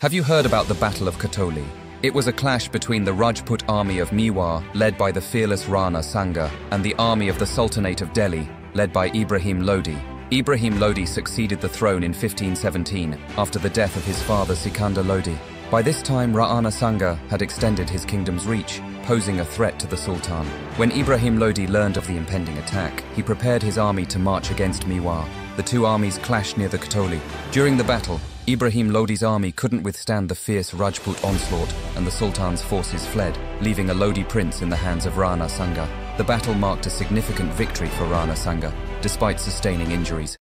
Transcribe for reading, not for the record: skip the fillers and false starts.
Have you heard about the Battle of Katoli? It was a clash between the Rajput army of Mewar, led by the fearless Rana Sanga, and the army of the Sultanate of Delhi, led by Ibrahim Lodi. Ibrahim Lodi succeeded the throne in 1517, after the death of his father Sikandar Lodi. By this time, Rana Sanga had extended his kingdom's reach, posing a threat to the Sultan. When Ibrahim Lodi learned of the impending attack, he prepared his army to march against Mewar. The two armies clashed near the Katoli. During the battle, Ibrahim Lodi's army couldn't withstand the fierce Rajput onslaught, and the Sultan's forces fled, leaving a Lodi prince in the hands of Rana Sanga. The battle marked a significant victory for Rana Sanga, despite sustaining injuries.